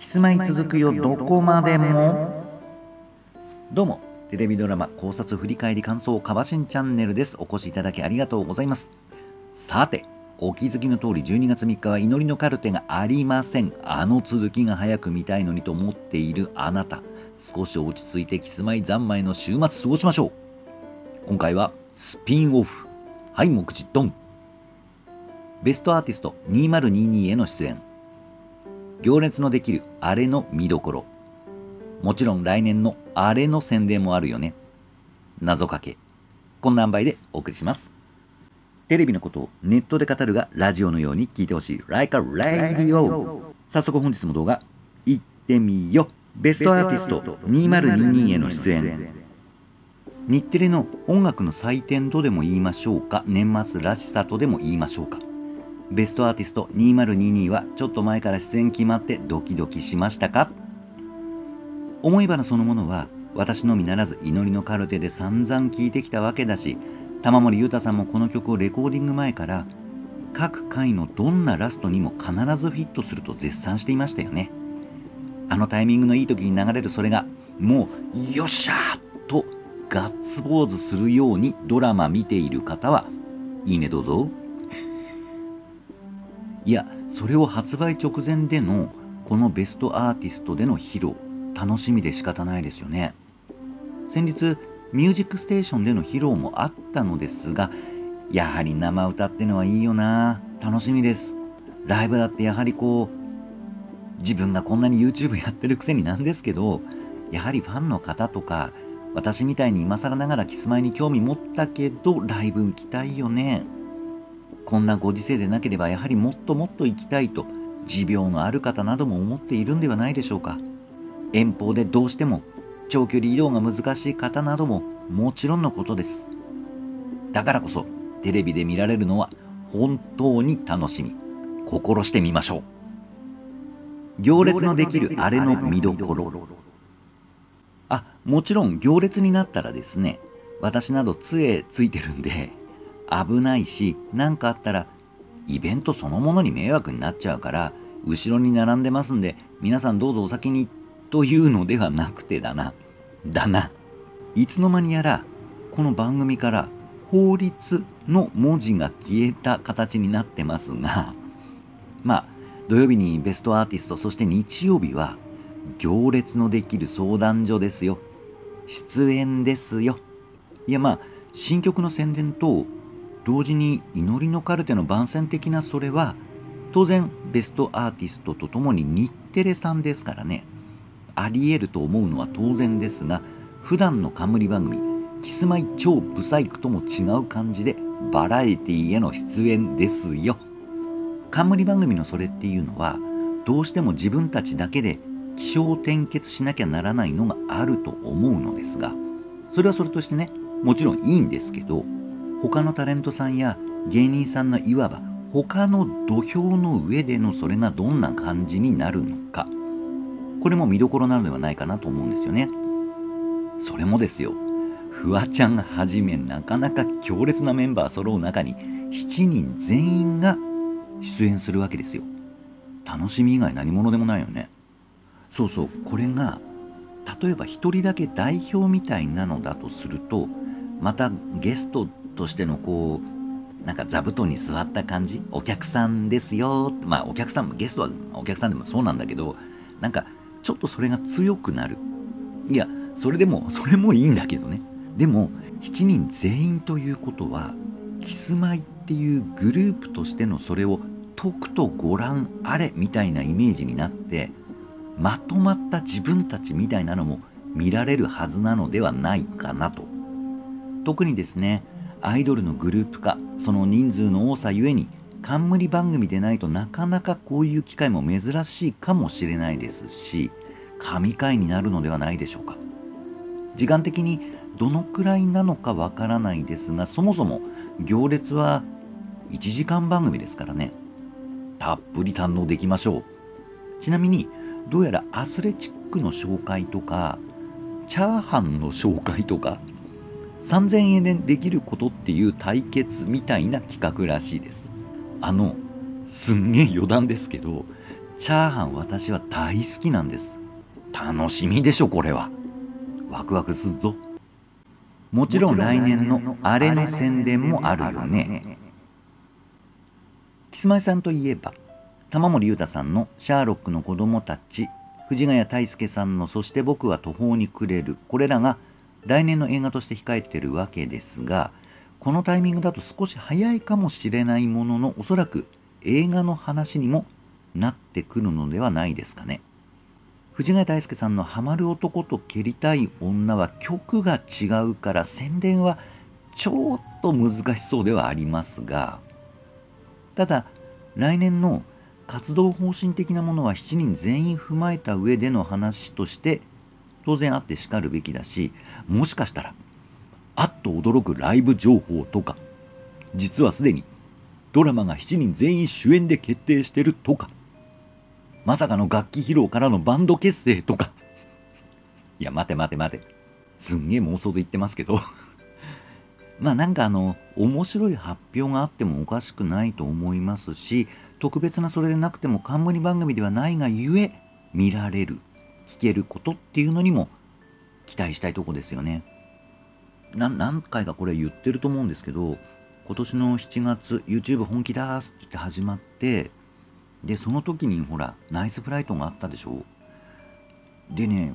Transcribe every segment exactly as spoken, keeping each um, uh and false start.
キスマイ続くよどこまでも。どうも、テレビドラマ考察振り返り感想かばしんチャンネルです。お越しいただきありがとうございます。さて、お気づきの通りじゅうにがつみっかは祈りのカルテがありません。あの続きが早く見たいのにと思っているあなた、少し落ち着いてキスマイ三昧の週末過ごしましょう。今回はスピンオフ。はい、目次ドン。ベストアーティストにせんにじゅうにへの出演。行列のできるあれの見どころ。もちろん来年のあれの宣伝もあるよね。謎かけ。こんな塩梅でお送りします。テレビのことをネットで語るがラジオのように聞いてほしい。Like a Radio。早速本日も動画いってみよ。ベストアーティストにせんにじゅうにへの出演。日テレの音楽の祭典とでも言いましょうか、年末らしさとでも言いましょうか。ベストアーティストにせんにじゅうにはちょっと前から出演決まってドキドキしましたか？思い花そのものは私のみならず祈りのカルテで散々聴いてきたわけだし、玉森裕太さんもこの曲をレコーディング前から各回のどんなラストにも必ずフィットすると絶賛していましたよね。あのタイミングのいい時に流れるそれがもうよっしゃーとガッツポーズするようにドラマ見ている方はいいねどうぞ。いや、それを発売直前でのこのベストアーティストでの披露、楽しみで仕方ないですよね。先日ミュージックステーションでの披露もあったのですが、やはり生歌ってのはいいよな。楽しみです。ライブだってやはりこう、自分がこんなに ユーチューブ やってるくせになんですけど、やはりファンの方とか私みたいに今更ながらキスマイに興味持ったけどライブ行きたいよね。こんなご時世でなければやはりもっともっと行きたいと持病のある方なども思っているんではないでしょうか。遠方でどうしても長距離移動が難しい方などももちろんのことです。だからこそテレビで見られるのは本当に楽しみ。心してみましょう。行列のできるあれの見どころ。あ、もちろん行列になったらですね、私など杖ついてるんで危ないし、何かあったらイベントそのものに迷惑になっちゃうから、後ろに並んでますんで皆さんどうぞお先にというのではなくてだなだないつの間にやらこの番組から法律の文字が消えた形になってますが、まあ土曜日にベストアーティスト、そして日曜日は行列のできる相談所ですよ。出演ですよ。いや、まあ新曲の宣伝と同時に祈りのカルテの番宣的な、それは当然ベストアーティストとともに日テレさんですからね、ありえると思うのは当然ですが、普段の冠番組キスマイ超ブサイクとも違う感じでバラエティへの出演ですよ。冠番組のそれっていうのはどうしても自分たちだけで気象転結しなきゃならないのがあると思うのですが、それはそれとしてね、もちろんいいんですけど、他のタレントさんや芸人さんのいわば他の土俵の上でのそれがどんな感じになるのか、これも見どころなのではないかなと思うんですよね。それもですよ、フワちゃんはじめなかなか強烈なメンバー揃う中にしちにん全員が出演するわけですよ。楽しみ以外何者でもないよね。そうそう、これが例えばひとりだけ代表みたいなのだとすると、またゲストとしてのこうなんか座布団に座った感じ、お客さんですよ。まあお客さんもゲストはお客さんでもそうなんだけど、なんかちょっとそれが強くなる。いや、それでもそれもいいんだけどね。でもしちにん全員ということは、キスマイっていうグループとしてのそれをとくとご覧あれみたいなイメージになって、まとまった自分たちみたいなのも見られるはずなのではないかなと。特にですね、アイドルのグループ化、その人数の多さゆえに冠番組でないとなかなかこういう機会も珍しいかもしれないですし、神回になるのではないでしょうか。時間的にどのくらいなのかわからないですが、そもそも行列はいちじかん番組ですからね、たっぷり堪能できましょう。ちなみにどうやらアスレチックの紹介とかチャーハンの紹介とかさんぜんえんでできることっていう対決みたいな企画らしいです。あの、すんげえ余談ですけど、チャーハン私は大好きなんです。楽しみでしょ。これはワクワクするぞ。もちろん来年のあれの宣伝もあるよね。キスマイさんといえば玉森裕太さんの「シャーロックの子供たち」、藤ヶ谷太輔さんの「そして僕は途方に暮れる」、これらが来年の映画として控えているわけですが、このタイミングだと少し早いかもしれないものの、おそらく映画の話にもなってくるのではないですかね。藤ヶ谷太輔さんの「ハマる男と蹴りたい女」は曲が違うから宣伝はちょっと難しそうではありますが、ただ来年の活動方針的なものはしちにん全員踏まえた上での話として当然あってしかるべきだし、もしかしたらあっと驚くライブ情報とか、実はすでにドラマがしちにん全員主演で決定してるとか、まさかの楽器披露からのバンド結成とかいや待て待て待て、すんげえ妄想で言ってますけどまあなんかあの面白い発表があってもおかしくないと思いますし、特別なそれでなくても冠番組ではないがゆえ見られる、聞けることっていうのにも期待したいとこですよね。な何回かこれ言ってると思うんですけど、今年のしちがつ YouTube 本気だーすって言って始まって、でその時にほらナイスフライトがあったでしょ。でね、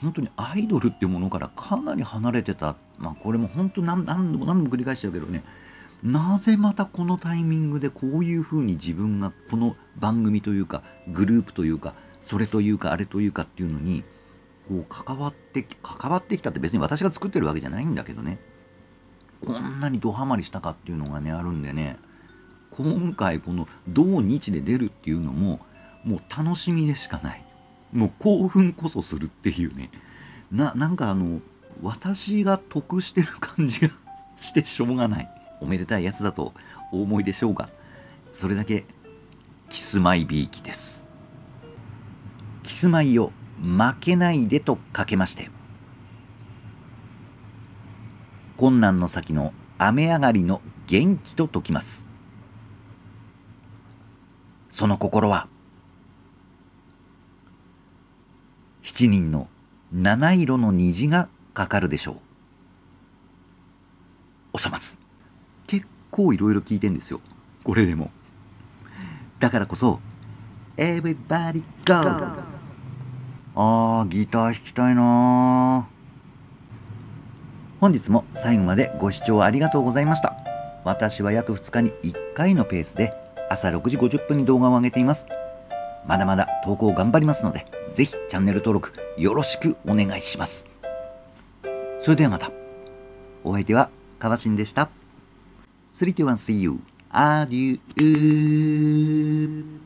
本当にアイドルっていうものからかなり離れてた、まあこれも本当何度も何度も繰り返しちゃうけどね、なぜまたこのタイミングでこういうふうに自分がこの番組というかグループというかそれというかあれというかっていうのにこう関わって関わってきたって、別に私が作ってるわけじゃないんだけどね、こんなにドハマりしたかっていうのがねあるんでね、今回この同日で出るっていうのももう楽しみでしかない、もう興奮こそするっていうね、 な, なんかあの私が得してる感じがしてしょうがない。おめでたいやつだとお思いでしょうが、それだけキスマイビーキです。キスマイを負けないでとかけまして、困難の先の雨上がりの元気と解きます。その心はしちにんの七色の虹がかかるでしょう。収まず。結構いろいろ聞いてんですよ、これでも。だからこそ「Everybody Go!」あーギター弾きたいな。本日も最後までご視聴ありがとうございました。私は約ふつかにいっかいのペースで朝ろくじごじゅっぷんに動画を上げています。まだまだ投稿頑張りますので、ぜひチャンネル登録よろしくお願いします。それではまた。お相手はかわしんでした。スリー、ツー、ワン、See you! アデュー